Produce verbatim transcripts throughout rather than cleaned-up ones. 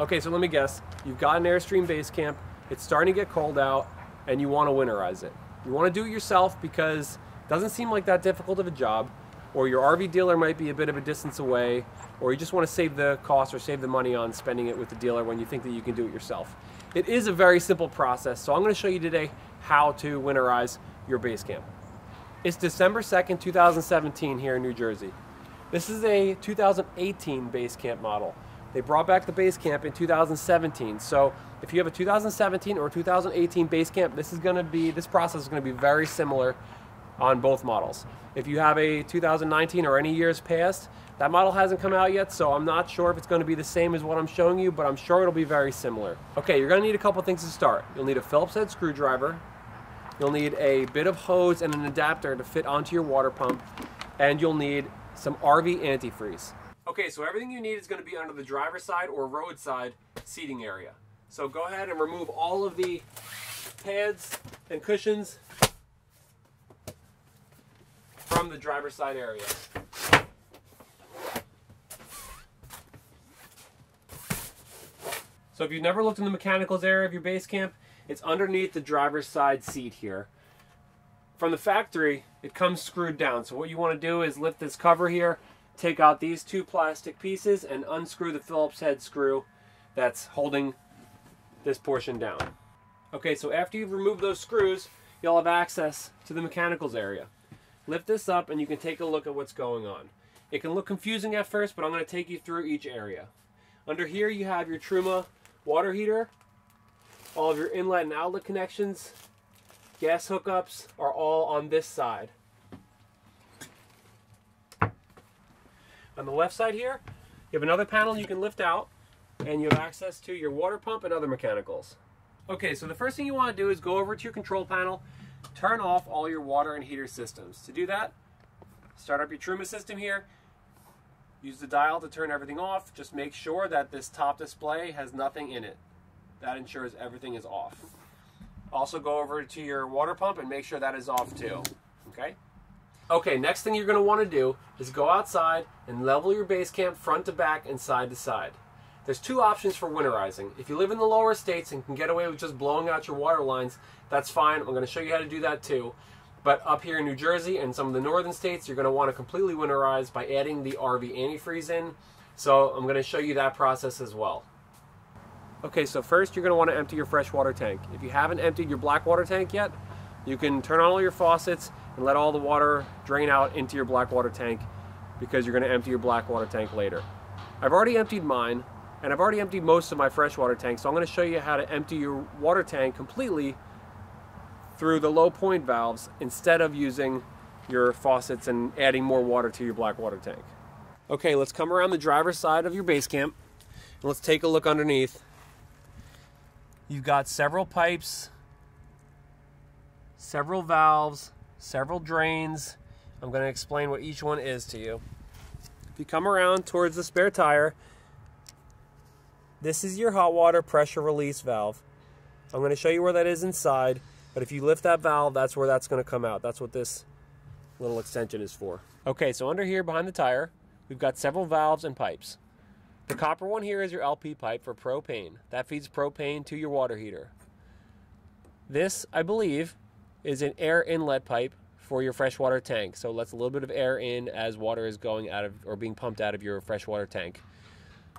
Okay, so let me guess. You've got an Airstream Basecamp, it's starting to get cold out, and you want to winterize it. You want to do it yourself because it doesn't seem like that difficult of a job, or your R V dealer might be a bit of a distance away, or you just want to save the cost or save the money on spending it with the dealer when you think that you can do it yourself. It is a very simple process, so I'm going to show you today how to winterize your Basecamp. It's December second, two thousand seventeen here in New Jersey. This is a two thousand eighteen Basecamp model. They brought back the Basecamp in two thousand seventeen. So if you have a two thousand seventeen or two thousand eighteen Basecamp, this is going to be, this process is going to be very similar on both models. If you have a two thousand nineteen or any years past, that model hasn't come out yet, so I'm not sure if it's going to be the same as what I'm showing you, but I'm sure it'll be very similar. Okay, you're going to need a couple things to start. You'll need a Phillips head screwdriver. You'll need a bit of hose and an adapter to fit onto your water pump. And you'll need some R V antifreeze. Okay, so everything you need is going to be under the driver's side or roadside seating area. So go ahead and remove all of the pads and cushions from the driver's side area. So if you've never looked in the mechanicals area of your Basecamp, it's underneath the driver's side seat here. From the factory, it comes screwed down. So what you want to do is lift this cover here, take out these two plastic pieces, and unscrew the Phillips head screw that's holding this portion down. Okay, so after you've removed those screws, you'll have access to the mechanicals area. Lift this up and you can take a look at what's going on. It can look confusing at first, but I'm going to take you through each area. Under here you have your Truma water heater. All of your inlet and outlet connections, gas hookups are all on this side. On the left side here, you have another panel you can lift out, and you have access to your water pump and other mechanicals. Okay, so the first thing you want to do is go over to your control panel, turn off all your water and heater systems. To do that, start up your Truma system here, use the dial to turn everything off. Just make sure that this top display has nothing in it. That ensures everything is off. Also go over to your water pump and make sure that is off too, okay? Okay, next thing you're gonna wanna do is go outside and level your Basecamp front to back and side to side. There's two options for winterizing. If you live in the lower states and can get away with just blowing out your water lines, that's fine. I'm gonna show you how to do that too. But up here in New Jersey and some of the northern states, you're gonna wanna completely winterize by adding the R V antifreeze in. So I'm gonna show you that process as well. Okay, so first you're going to want to empty your freshwater tank. If you haven't emptied your black water tank yet, you can turn on all your faucets and let all the water drain out into your black water tank, because you're going to empty your black water tank later. I've already emptied mine, and I've already emptied most of my freshwater tank, so I'm going to show you how to empty your water tank completely through the low point valves instead of using your faucets and adding more water to your black water tank. Okay, let's come around the driver's side of your Basecamp and let's take a look underneath. You've got several pipes, several valves, several drains. I'm going to explain what each one is to you. If you come around towards the spare tire, this is your hot water pressure release valve. I'm going to show you where that is inside, but if you lift that valve, that's where that's going to come out. That's what this little extension is for. Okay, so under here behind the tire, we've got several valves and pipes. The copper one here is your L P pipe for propane. That feeds propane to your water heater. This, I believe, is an air inlet pipe for your freshwater tank. So it lets a little bit of air in as water is going out of, or being pumped out of your freshwater tank.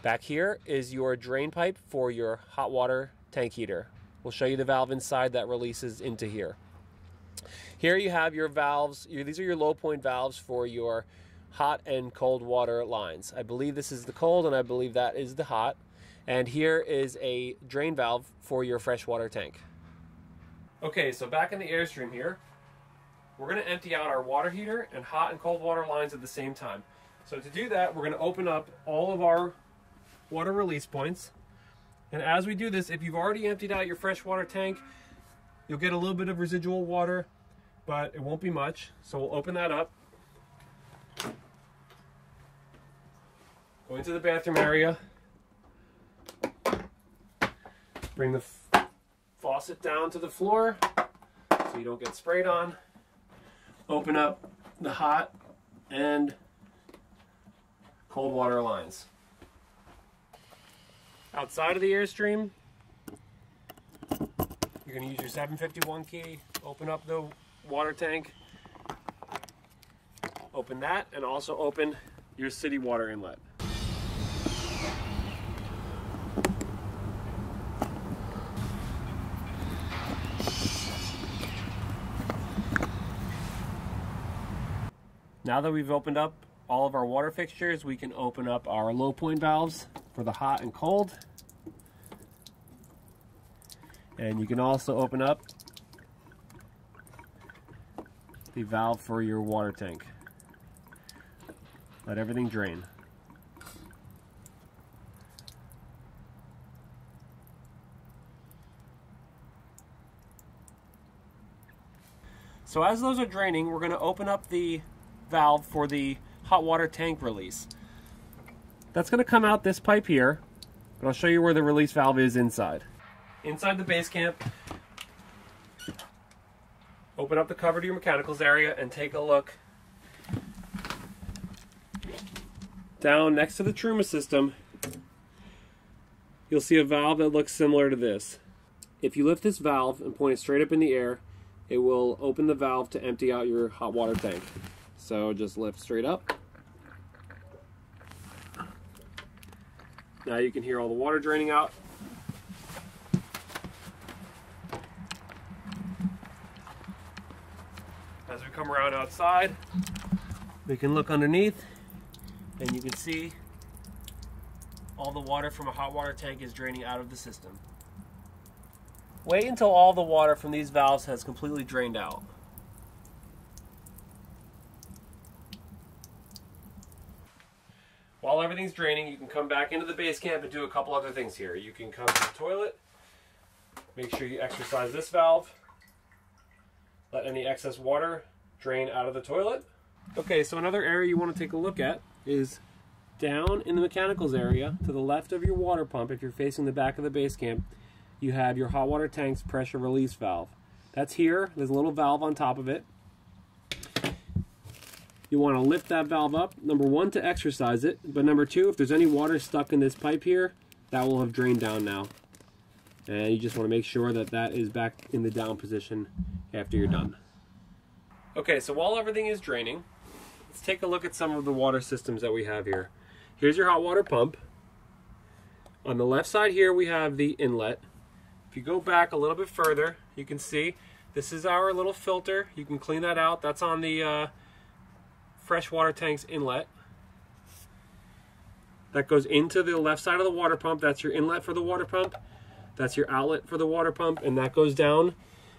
Back here is your drain pipe for your hot water tank heater. We'll show you the valve inside that releases into here. Here you have your valves. Your, these are your low point valves for your hot and cold water lines. I believe this is the cold and I believe that is the hot. And here is a drain valve for your freshwater tank. Okay, so back in the Airstream here, we're gonna empty out our water heater and hot and cold water lines at the same time. So to do that, we're gonna open up all of our water release points. And as we do this, if you've already emptied out your freshwater tank, you'll get a little bit of residual water, but it won't be much. So we'll open that up. Go into the bathroom area, bring the faucet down to the floor so you don't get sprayed on, open up the hot and cold water lines. Outside of the Airstream, you're going to use your seven fifty-one key, open up the water tank, open that, and also open your city water inlet. Now that we've opened up all of our water fixtures, we can open up our low point valves for the hot and cold. And you can also open up the valve for your water tank. Let everything drain. So as those are draining, we're going to open up the valve for the hot water tank release. That's going to come out this pipe here, and I'll show you where the release valve is inside. Inside the Basecamp, open up the cover to your mechanicals area and take a look. Down next to the Truma system, you'll see a valve that looks similar to this. If you lift this valve and point it straight up in the air, it will open the valve to empty out your hot water tank. So just lift straight up. Now you can hear all the water draining out. As we come around outside, we can look underneath and you can see all the water from a hot water tank is draining out of the system. Wait until all the water from these valves has completely drained out. While everything's draining, you can come back into the Basecamp and do a couple other things here. You can come to the toilet, make sure you exercise this valve, let any excess water drain out of the toilet. Okay, so another area you want to take a look at is down in the mechanicals area to the left of your water pump. If you're facing the back of the Basecamp, you have your hot water tank's pressure release valve. That's here, there's a little valve on top of it. You want to lift that valve up, number one, to exercise it, but number two, if there's any water stuck in this pipe here, that will have drained down now. And you just want to make sure that that is back in the down position after you're done. Okay, so while everything is draining, let's take a look at some of the water systems that we have here. Here's your hot water pump. On the left side here, we have the inlet. If you go back a little bit further, you can see this is our little filter. You can clean that out. That's on the uh, freshwater tank's inlet. That goes into the left side of the water pump. That's your inlet for the water pump. That's your outlet for the water pump, and that goes down.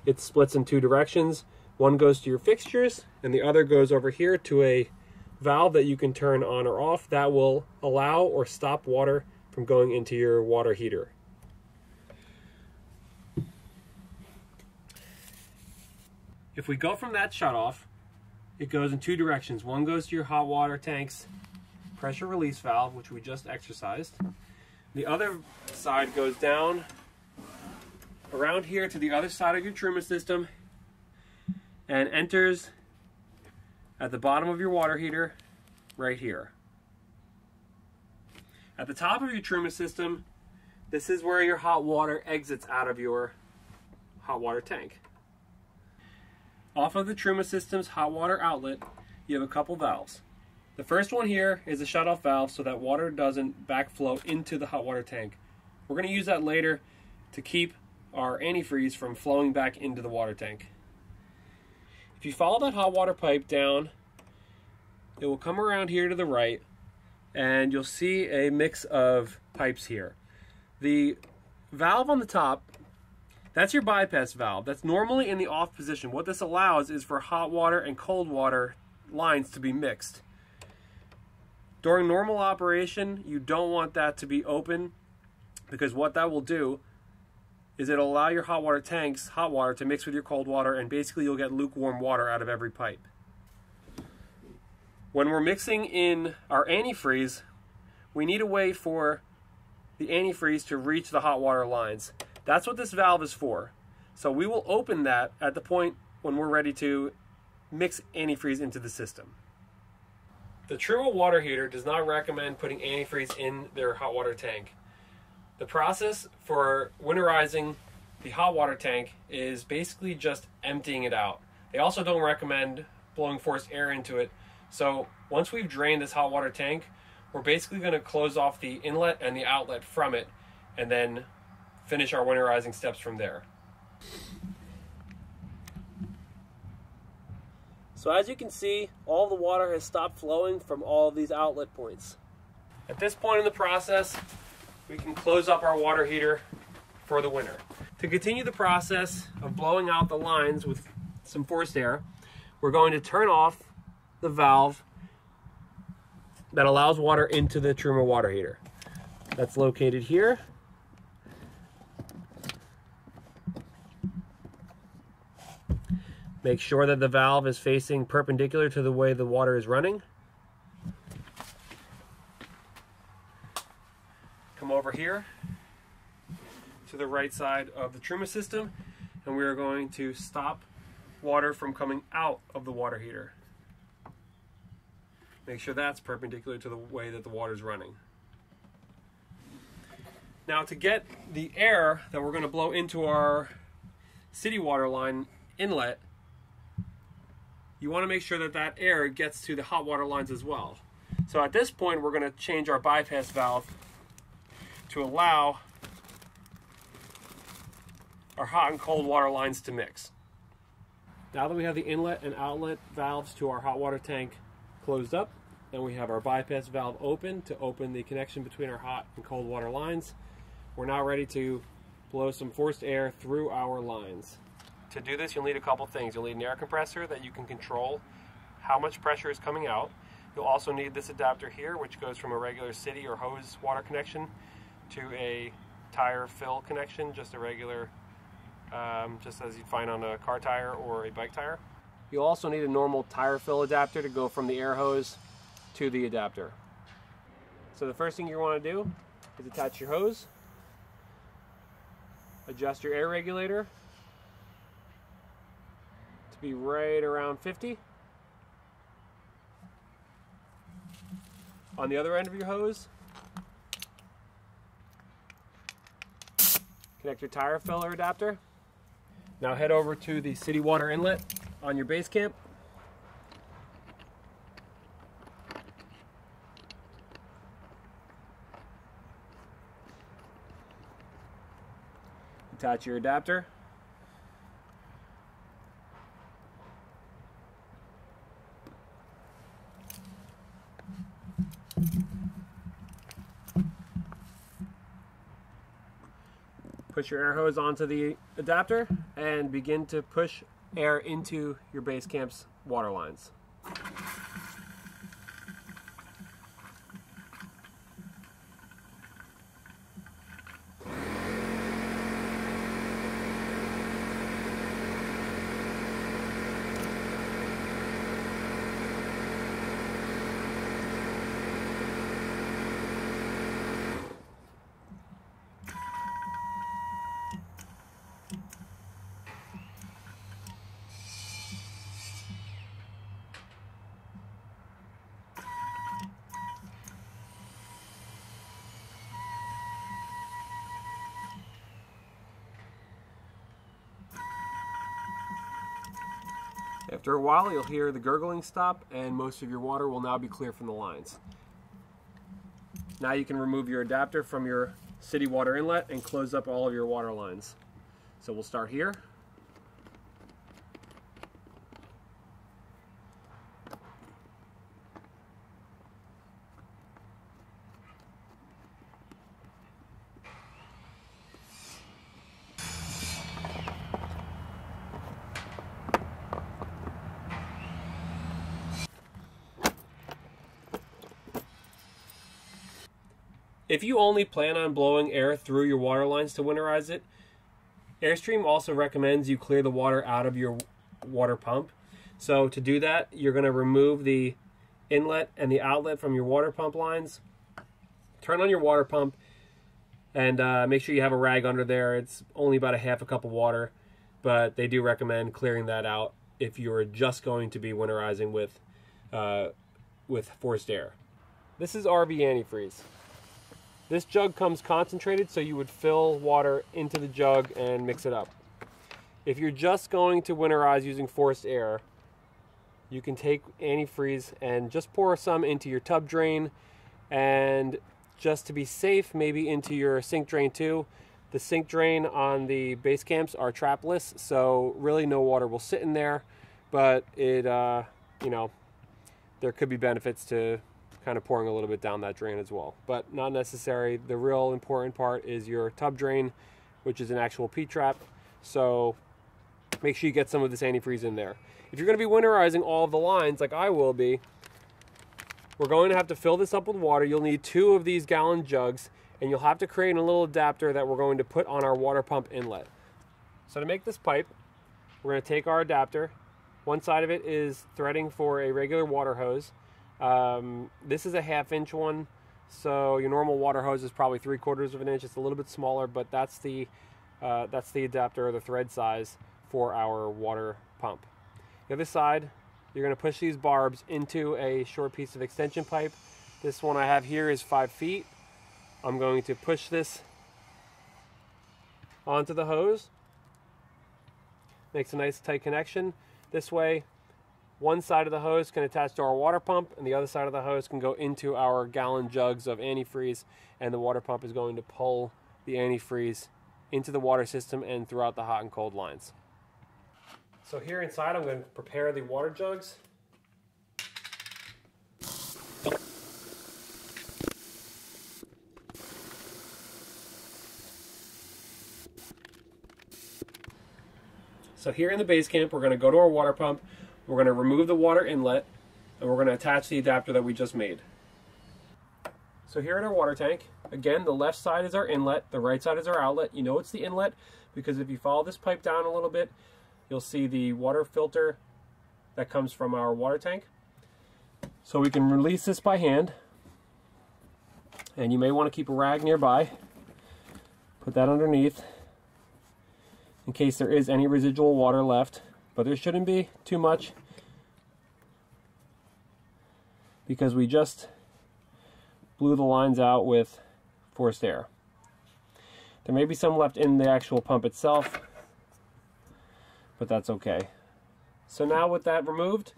It splits in two directions. One goes to your fixtures, and the other goes over here to a valve that you can turn on or off that will allow or stop water from going into your water heater. If we go from that shutoff, it goes in two directions. One goes to your hot water tank's pressure release valve, which we just exercised. The other side goes down around here to the other side of your Truma system and enters at the bottom of your water heater right here. At the top of your Truma system, this is where your hot water exits out of your hot water tank. Off of the Truma system's hot water outlet, you have a couple valves. The first one here is a shutoff valve so that water doesn't backflow into the hot water tank. We're going to use that later to keep our antifreeze from flowing back into the water tank. If you follow that hot water pipe down, it will come around here to the right, and you'll see a mix of pipes here. The valve on the top, that's your bypass valve. That's normally in the off position. What this allows is for hot water and cold water lines to be mixed. During normal operation, you don't want that to be open, because what that will do is it'll allow your hot water tank's hot water to mix with your cold water, and basically you'll get lukewarm water out of every pipe. When we're mixing in our antifreeze, we need a way for the antifreeze to reach the hot water lines. That's what this valve is for. So we will open that at the point when we're ready to mix antifreeze into the system. The Truma water heater does not recommend putting antifreeze in their hot water tank. The process for winterizing the hot water tank is basically just emptying it out. They also don't recommend blowing forced air into it. So once we've drained this hot water tank, we're basically going to close off the inlet and the outlet from it and then finish our winterizing steps from there. So as you can see, all the water has stopped flowing from all of these outlet points. At this point in the process, we can close up our water heater for the winter. To continue the process of blowing out the lines with some forced air, we're going to turn off the valve that allows water into the Truma water heater. That's located here. Make sure that the valve is facing perpendicular to the way the water is running. Come over here to the right side of the Truma system, and we are going to stop water from coming out of the water heater. Make sure that's perpendicular to the way that the water is running. Now, to get the air that we're going to blow into our city water line inlet, you want to make sure that that air gets to the hot water lines as well. So at this point, we're going to change our bypass valve to allow our hot and cold water lines to mix. Now that we have the inlet and outlet valves to our hot water tank closed up, and we have our bypass valve open to open the connection between our hot and cold water lines, we're now ready to blow some forced air through our lines. To do this, you'll need a couple things. You'll need an air compressor that you can control how much pressure is coming out. You'll also need this adapter here, which goes from a regular city or hose water connection to a tire fill connection, just a regular, um, just as you'd find on a car tire or a bike tire. You'll also need a normal tire fill adapter to go from the air hose to the adapter. So the first thing you want to do is attach your hose, adjust your air regulator, be right around fifty. On the other end of your hose, connect your tire filler adapter. Now head over to the city water inlet on your Basecamp. Attach your adapter. Push your air hose onto the adapter and begin to push air into your Basecamp's water lines. After a while, you'll hear the gurgling stop, and most of your water will now be clear from the lines. Now you can remove your adapter from your city water inlet and close up all of your water lines. So we'll start here. If you only plan on blowing air through your water lines to winterize it, Airstream also recommends you clear the water out of your water pump. So to do that, you're going to remove the inlet and the outlet from your water pump lines. Turn on your water pump and uh, make sure you have a rag under there. It's only about a half a cup of water, but they do recommend clearing that out if you're just going to be winterizing with, uh, with forced air. This is R V antifreeze. This jug comes concentrated, so you would fill water into the jug and mix it up. If you're just going to winterize using forced air, you can take antifreeze and just pour some into your tub drain, and just to be safe, maybe into your sink drain too. The sink drain on the Basecamps are trapless, so really no water will sit in there, but it, uh, you know, there could be benefits to kind of pouring a little bit down that drain as well, but not necessary. The real important part is your tub drain, which is an actual P-trap, so make sure you get some of this antifreeze in there. If you're going to be winterizing all of the lines like I will be, we're going to have to fill this up with water. You'll need two of these gallon jugs, and you'll have to create a little adapter that we're going to put on our water pump inlet. So to make this pipe, we're going to take our adapter. One side of it is threading for a regular water hose. Um, this is a half inch one, so your normal water hose is probably three quarters of an inch. It's a little bit smaller, but that's the, uh, that's the adapter or the thread size for our water pump. The other side, you're going to push these barbs into a short piece of extension pipe. This one I have here is five feet. I'm going to push this onto the hose. Makes a nice tight connection. This way, one side of the hose can attach to our water pump, and the other side of the hose can go into our gallon jugs of antifreeze, and the water pump is going to pull the antifreeze into the water system and throughout the hot and cold lines. So here inside, I'm going to prepare the water jugs. So here in the Basecamp, we're going to go to our water pump, we're going to remove the water inlet, and we're going to attach the adapter that we just made. So here in our water tank, again, the left side is our inlet, the right side is our outlet. You know it's the inlet because if you follow this pipe down a little bit, you'll see the water filter that comes from our water tank. So we can release this by hand, and you may want to keep a rag nearby. Put that underneath in case there is any residual water left, but there shouldn't be too much because we just blew the lines out with forced air. There may be some left in the actual pump itself, but that's okay. So now with that removed,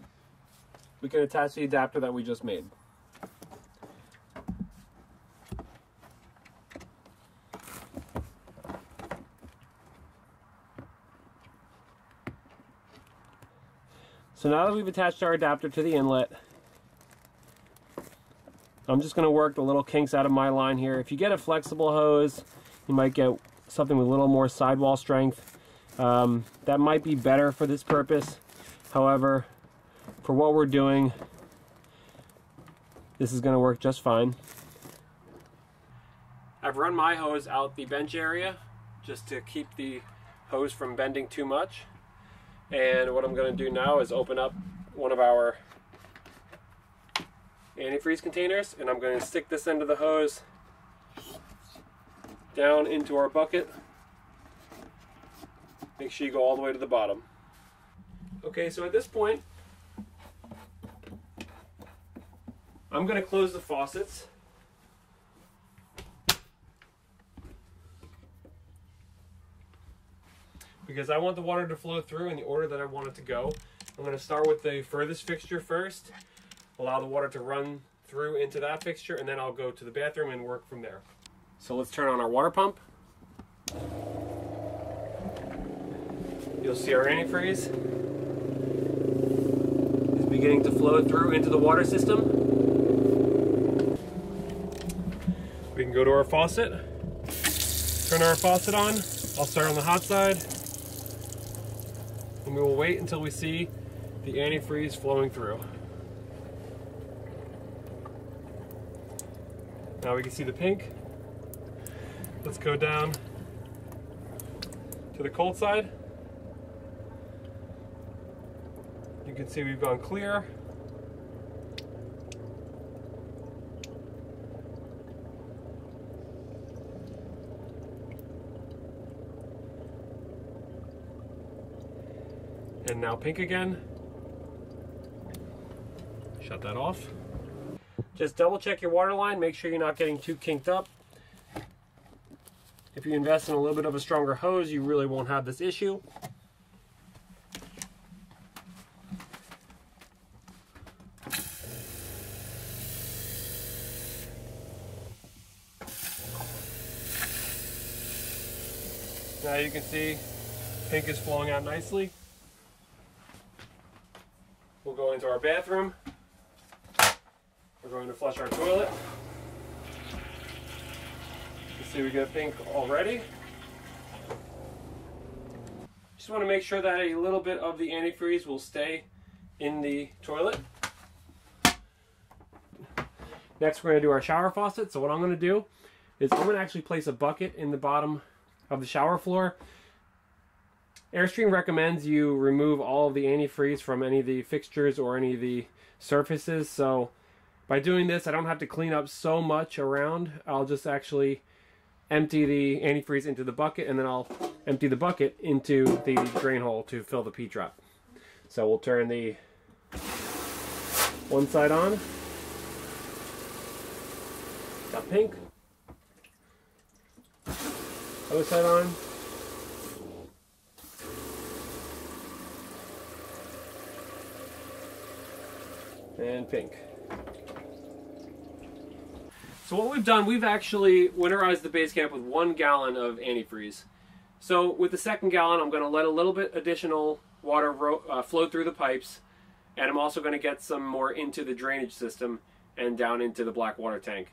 we can attach the adapter that we just made. So now that we've attached our adapter to the inlet, I'm just going to work the little kinks out of my line here. If you get a flexible hose, you might get something with a little more sidewall strength. Um, that might be better for this purpose. However, for what we're doing, this is going to work just fine. I've run my hose out the bench area just to keep the hose from bending too much. And what I'm going to do now is open up one of our antifreeze containers, and I'm going to stick this end of the hose down into our bucket. Make sure you go all the way to the bottom. Okay, so at this point, I'm going to close the faucets. Because I want the water to flow through in the order that I want it to go. I'm going to start with the furthest fixture first, allow the water to run through into that fixture, and then I'll go to the bathroom and work from there. So let's turn on our water pump. You'll see our antifreeze is beginning to flow through into the water system. We can go to our faucet, turn our faucet on. I'll start on the hot side. And we will wait until we see the antifreeze flowing through. Now we can see the pink. Let's go down to the cold side. You can see we've gone clear. And now pink again. Shut that off. Just double check your water line. Make sure you're not getting too kinked up. If you invest in a little bit of a stronger hose, you really won't have this issue. Now you can see pink is flowing out nicely. We'll go into our bathroom. We're going to flush our toilet. You see we got pink already. Just want to make sure that a little bit of the antifreeze will stay in the toilet. Next we're going to do our shower faucet. So what I'm going to do is I'm going to actually place a bucket in the bottom of the shower floor. Airstream recommends you remove all of the antifreeze from any of the fixtures or any of the surfaces, so by doing this I don't have to clean up so much around. I'll just actually empty the antifreeze into the bucket, and then I'll empty the bucket into the drain hole to fill the pea drop. So we'll turn the one side on. Got pink. Other side on. And pink. So what we've done, we've actually winterized the Basecamp with one gallon of antifreeze. So with the second gallon, I'm going to let a little bit additional water ro uh, flow through the pipes, and I'm also going to get some more into the drainage system and down into the black water tank.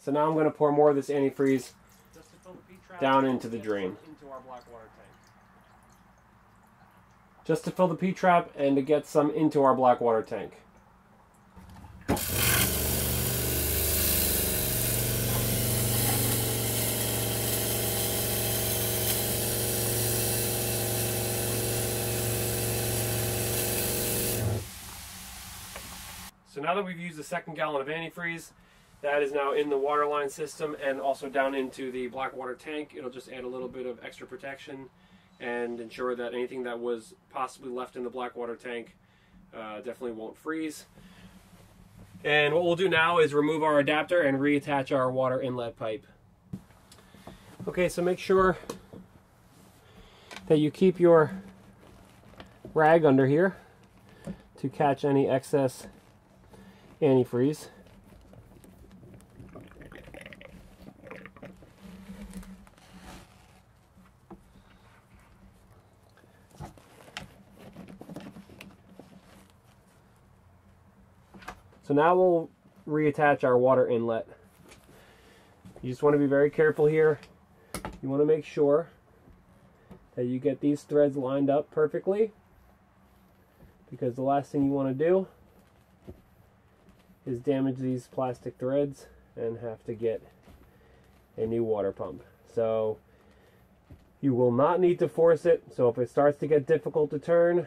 So now I'm going to pour more of this antifreeze down into the drain. Just to fill the pea trap and to get some into our black water tank. So now that we've used the second gallon of antifreeze, that is now in the waterline system and also down into the black water tank. It'll just add a little bit of extra protection and ensure that anything that was possibly left in the black water tank uh, definitely won't freeze. And what we'll do now is remove our adapter and reattach our water inlet pipe. Okay, so make sure that you keep your rag under here to catch any excess antifreeze. So now we'll reattach our water inlet. You just want to be very careful here. You want to make sure that you get these threads lined up perfectly, because the last thing you want to do is damage these plastic threads and have to get a new water pump. So you will not need to force it. So if it starts to get difficult to turn,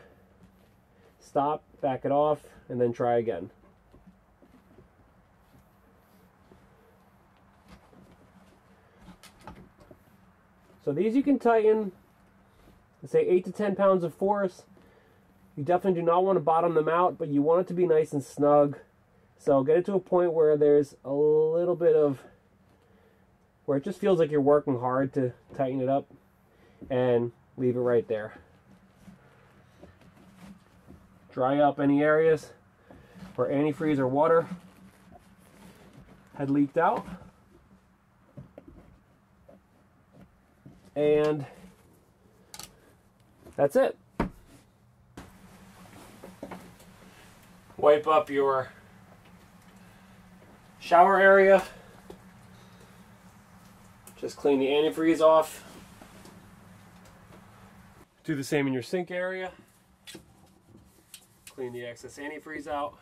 stop, back it off, and then try again. So these you can tighten, say eight to ten pounds of force. You definitely do not want to bottom them out, but you want it to be nice and snug. So get it to a point where there's a little bit of, where it just feels like you're working hard to tighten it up, and leave it right there. Dry up any areas where antifreeze or water had leaked out. And that's it. Wipe up your shower area. Just clean the antifreeze off. Do the same in your sink area. Clean the excess antifreeze out.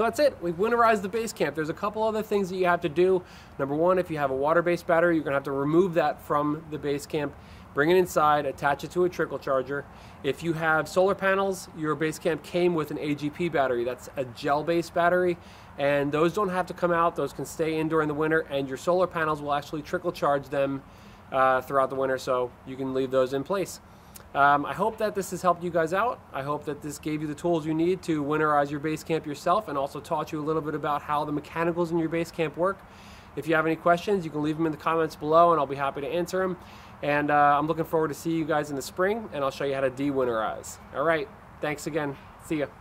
So that's it, we've winterized the Basecamp. There's a couple other things that you have to do. Number one, if you have a water-based battery, you're gonna have to remove that from the Basecamp, bring it inside, attach it to a trickle charger. If you have solar panels, your Basecamp came with an A G P battery. That's a gel-based battery, and those don't have to come out. Those can stay in during the winter, and your solar panels will actually trickle charge them uh, throughout the winter, so you can leave those in place. Um, I hope that this has helped you guys out. I hope that this gave you the tools you need to winterize your Basecamp yourself, and also taught you a little bit about how the mechanicals in your Basecamp work. If you have any questions, you can leave them in the comments below and I'll be happy to answer them. And uh, I'm looking forward to seeing you guys in the spring, and I'll show you how to de-winterize. All right, thanks again. See ya.